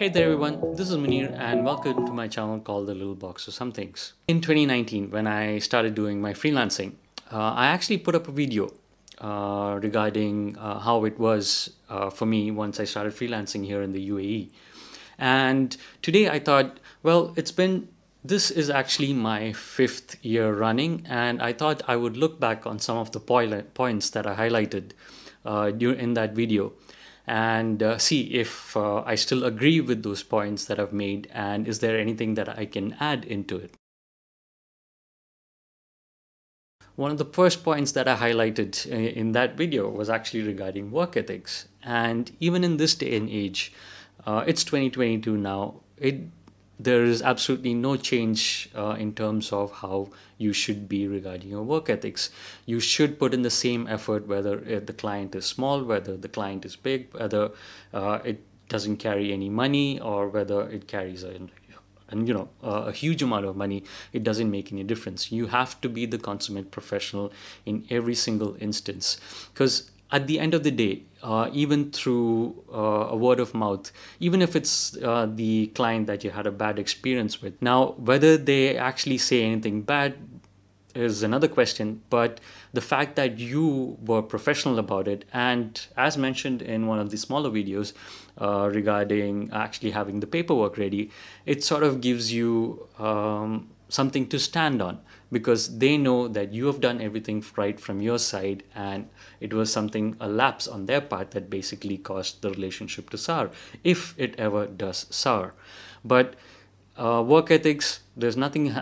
Hey there everyone, this is Munir and welcome to my channel called The Little Box of Some Things. In 2019, when I started doing my freelancing, I actually put up a video regarding how it was for me once I started freelancing here in the UAE. And today I thought, well, this is actually my 5th year running, and I thought I would look back on some of the points that I highlighted in that video. And see if I still agree with those points that I've made, and is there anything that I can add into it. One of the first points that I highlighted in that video was actually regarding work ethics. And even in this day and age, it's 2022 now, there is absolutely no change in terms of how you should be regarding your work ethics. You should put in the same effort, whether the client is small, whether the client is big, whether it doesn't carry any money, or whether it carries a huge amount of money. It doesn't make any difference. You have to be the consummate professional in every single instance, because at the end of the day, even through a word of mouth, even if it's the client that you had a bad experience with. Now, whether they actually say anything bad is another question, but the fact that you were professional about it, and as mentioned in one of the smaller videos regarding actually having the paperwork ready, it sort of gives you something to stand on, because they know that you have done everything right from your side, and it was a lapse on their part that basically caused the relationship to sour, if it ever does sour. But work ethics, there's nothing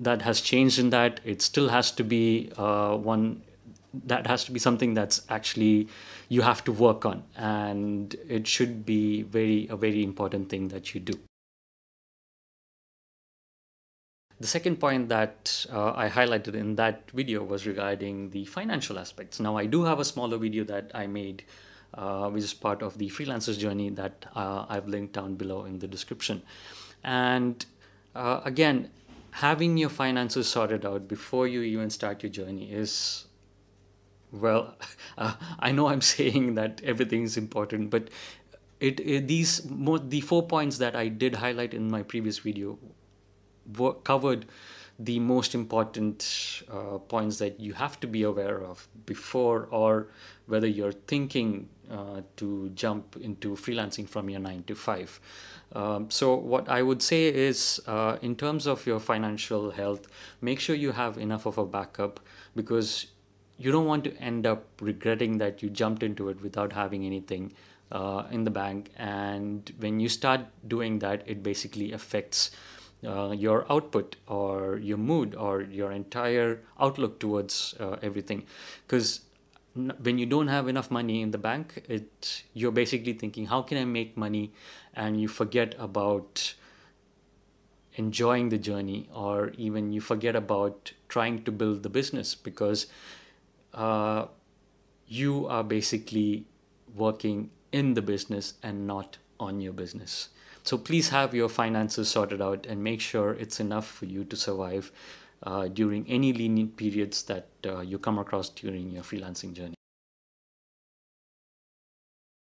that has changed in that. It still has to be something that's actually you have to work on, and it should be a very important thing that you do. The second point that I highlighted in that video was regarding the financial aspects. Now, I do have a smaller video that I made, which is part of the freelancer's journey, that I've linked down below in the description. And again, having your finances sorted out before you even start your journey is, well, I know I'm saying that everything is important, but the 4 points that I did highlight in my previous video covered the most important points that you have to be aware of before, or whether you're thinking to jump into freelancing from your 9 to 5. So what I would say is, in terms of your financial health, make sure you have enough of a backup, because you don't want to end up regretting that you jumped into it without having anything in the bank. And when you start doing that, it basically affects your output, or your mood, or your entire outlook towards everything. Because when you don't have enough money in the bank, you're basically thinking, how can I make money? And you forget about enjoying the journey, or even you forget about trying to build the business, because you are basically working in the business and not on your business. So please have your finances sorted out and make sure it's enough for you to survive during any lenient periods that you come across during your freelancing journey.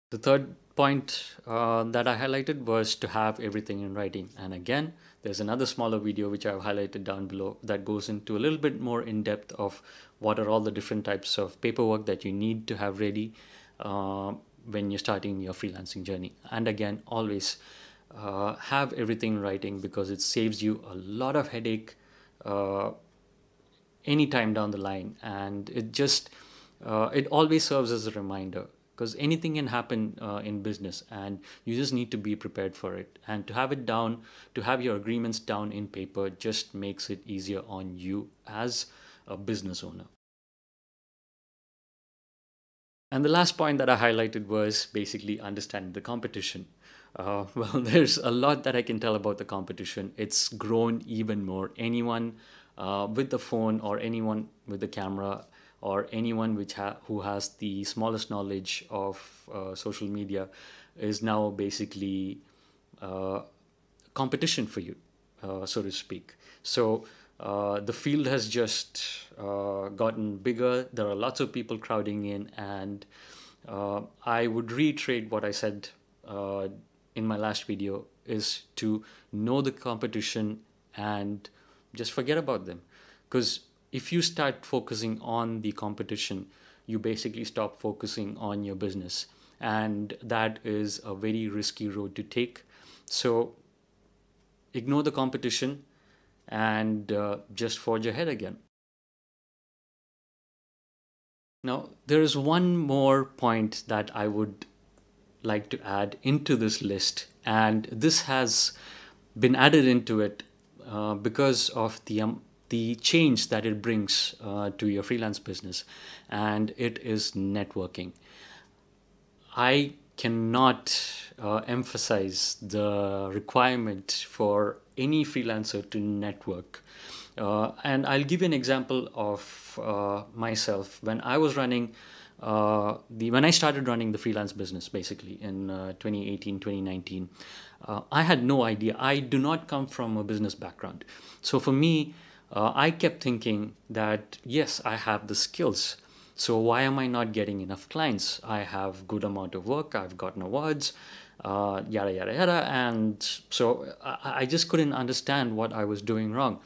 The third point that I highlighted was to have everything in writing. And again, there's another smaller video which I've highlighted down below that goes into a little bit more in depth of what are all the different types of paperwork that you need to have ready when you're starting your freelancing journey. And again, always have everything in writing, because it saves you a lot of headache any time down the line, and it always serves as a reminder, because anything can happen in business, and you just need to be prepared for it. And to have your agreements down in paper just makes it easier on you as a business owner. And the last point that I highlighted was basically understanding the competition. Well, there's a lot that I can tell about the competition. It's grown even more. Anyone with the phone, or anyone with the camera, or anyone who has the smallest knowledge of social media is now basically competition for you, so to speak. So the field has just gotten bigger. There are lots of people crowding in, and I would reiterate what I said in my last video is to know the competition and just forget about them. Because if you start focusing on the competition, you basically stop focusing on your business. And that is a very risky road to take. So ignore the competition and just forge ahead again. Now, there is one more point that I would like to add into this list, and this has been added into it because of the change that it brings to your freelance business, and it is networking. I cannot emphasize the requirement for any freelancer to network. And I'll give you an example of myself. When I was running when I started running the freelance business basically in 2018, 2019, I had no idea. I do not come from a business background. So for me, I kept thinking that, yes, I have the skills. So why am I not getting enough clients? I have good amount of work. I've gotten awards, yada, yada, yada. And so I just couldn't understand what I was doing wrong.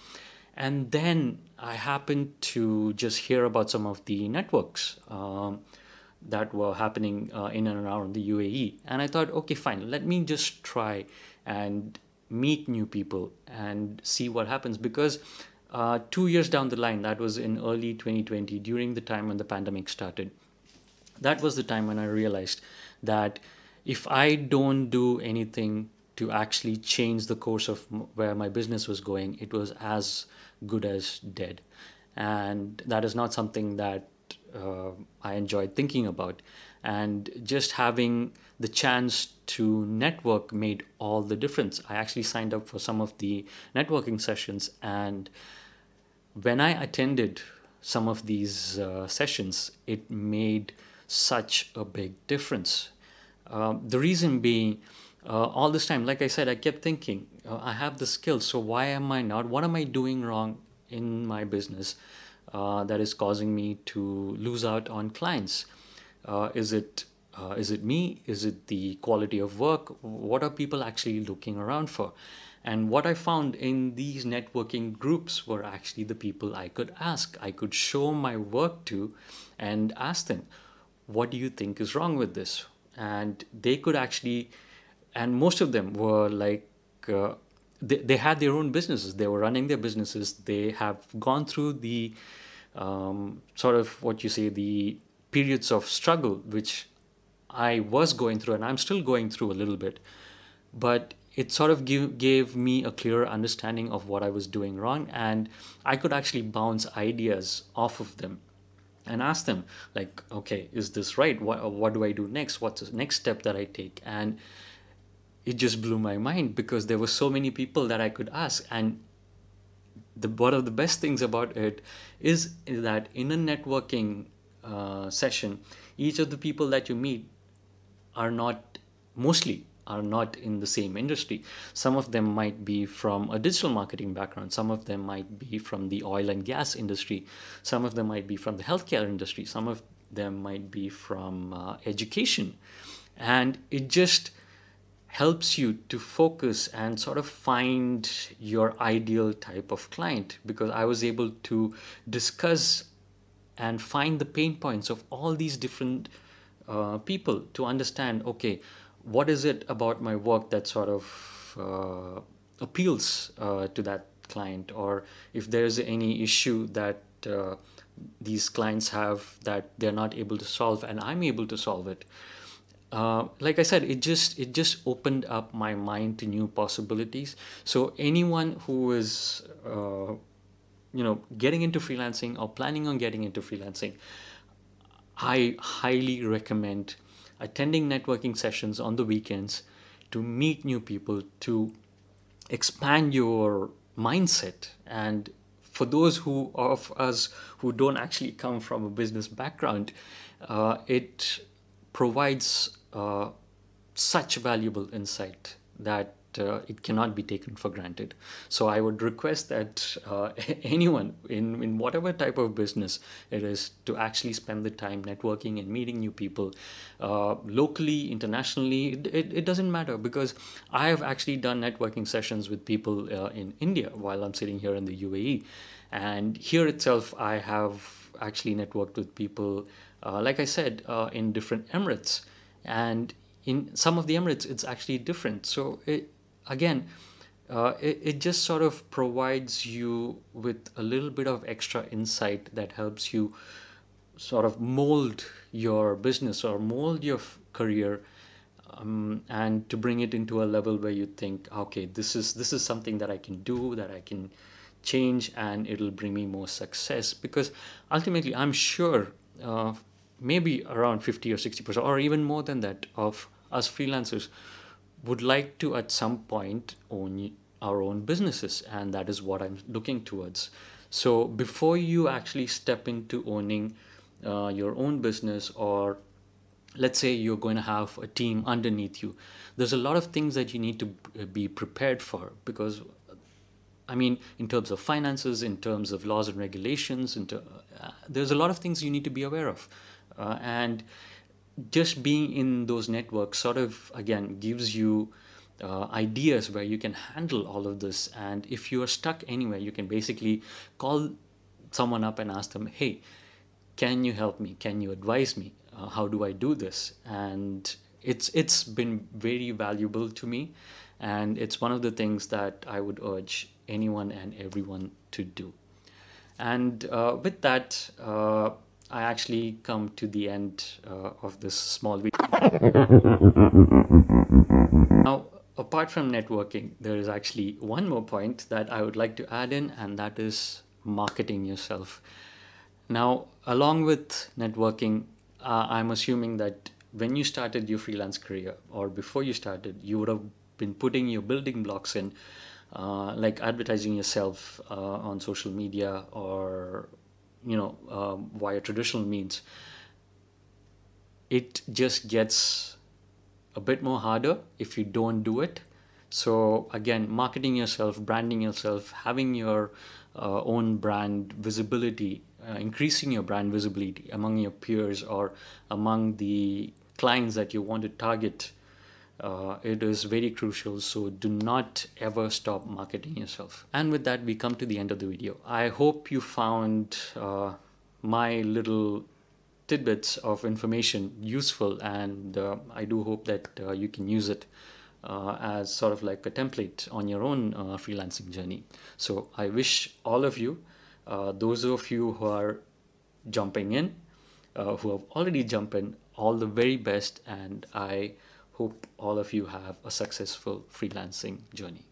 And then I happened to just hear about some of the networks that were happening in and around the UAE. And I thought, okay, fine, let me just try and meet new people and see what happens. Because 2 years down the line, that was in early 2020, during the time when the pandemic started, that was the time when I realized that if I don't do anything to actually change the course of where my business was going, it was as good as dead. And that is not something that I enjoyed thinking about. And just having the chance to network made all the difference. I actually signed up for some of the networking sessions. And when I attended some of these sessions, it made such a big difference. The reason being, all this time, like I said, I kept thinking, I have the skills, so why am I not? What am I doing wrong in my business that is causing me to lose out on clients? Is it me? Is it the quality of work? What are people actually looking around for? And what I found in these networking groups were actually the people I could ask. I could show my work to and ask them, what do you think is wrong with this? And they could actually... And most of them were like, they had their own businesses. They were running their businesses. They have gone through the sort of what you say, the periods of struggle, which I was going through and I'm still going through a little bit. But it sort of gave me a clearer understanding of what I was doing wrong. And I could actually bounce ideas off of them and ask them like, okay, is this right? What do I do next? What's the next step that I take? And it just blew my mind because there were so many people that I could ask. And one of the best things about it is that in a networking session, each of the people that you meet are not in the same industry. Some of them might be from a digital marketing background. Some of them might be from the oil and gas industry. Some of them might be from the healthcare industry. Some of them might be from education. And it just helps you to focus and sort of find your ideal type of client, because I was able to discuss and find the pain points of all these different people to understand, okay, what is it about my work that sort of appeals to that client, or if there's any issue that these clients have that they're not able to solve and I'm able to solve it. Like I said, it just opened up my mind to new possibilities. So anyone who is, getting into freelancing or planning on getting into freelancing, I highly recommend attending networking sessions on the weekends to meet new people, to expand your mindset. And for those of us who don't actually come from a business background, it provides such valuable insight that it cannot be taken for granted. So I would request that anyone in whatever type of business it is to actually spend the time networking and meeting new people locally, internationally. It doesn't matter, because I have actually done networking sessions with people in India while I'm sitting here in the UAE. And here itself, I have actually networked with people, like I said, in different Emirates. And in some of the Emirates, it's actually different. So it just sort of provides you with a little bit of extra insight that helps you sort of mold your business or mold your career, and to bring it into a level where you think, okay, this is something that I can do, that I can change, and it'll bring me more success. Because ultimately, I'm sure maybe around 50 or 60% or even more than that of us freelancers would like to at some point own our own businesses, and that is what I'm looking towards. So before you actually step into owning your own business, or let's say you're going to have a team underneath you, there's a lot of things that you need to be prepared for, because I mean, in terms of finances, in terms of laws and regulations, there's a lot of things you need to be aware of. And just being in those networks sort of, again, gives you ideas where you can handle all of this. And if you are stuck anywhere, you can basically call someone up and ask them, hey, can you help me? Can you advise me? How do I do this? And it's been very valuable to me. And it's one of the things that I would urge anyone and everyone to do. And with that, I actually come to the end of this small video. Now, apart from networking, there is actually one more point that I would like to add in, and that is marketing yourself. Now, along with networking, I'm assuming that when you started your freelance career, or before you started, you would have been putting your building blocks in, like advertising yourself on social media, or via traditional means. It just gets a bit more harder if you don't do it. So again, marketing yourself, branding yourself, having your own brand visibility, increasing your brand visibility among your peers or among the clients that you want to target, it is very crucial. So do not ever stop marketing yourself. And with that, we come to the end of the video. I hope you found my little tidbits of information useful, and I do hope that you can use it as sort of like a template on your own freelancing journey. So I wish all of you, those of you who are jumping in, who have already jumped in, all the very best, and I hope all of you have a successful freelancing journey.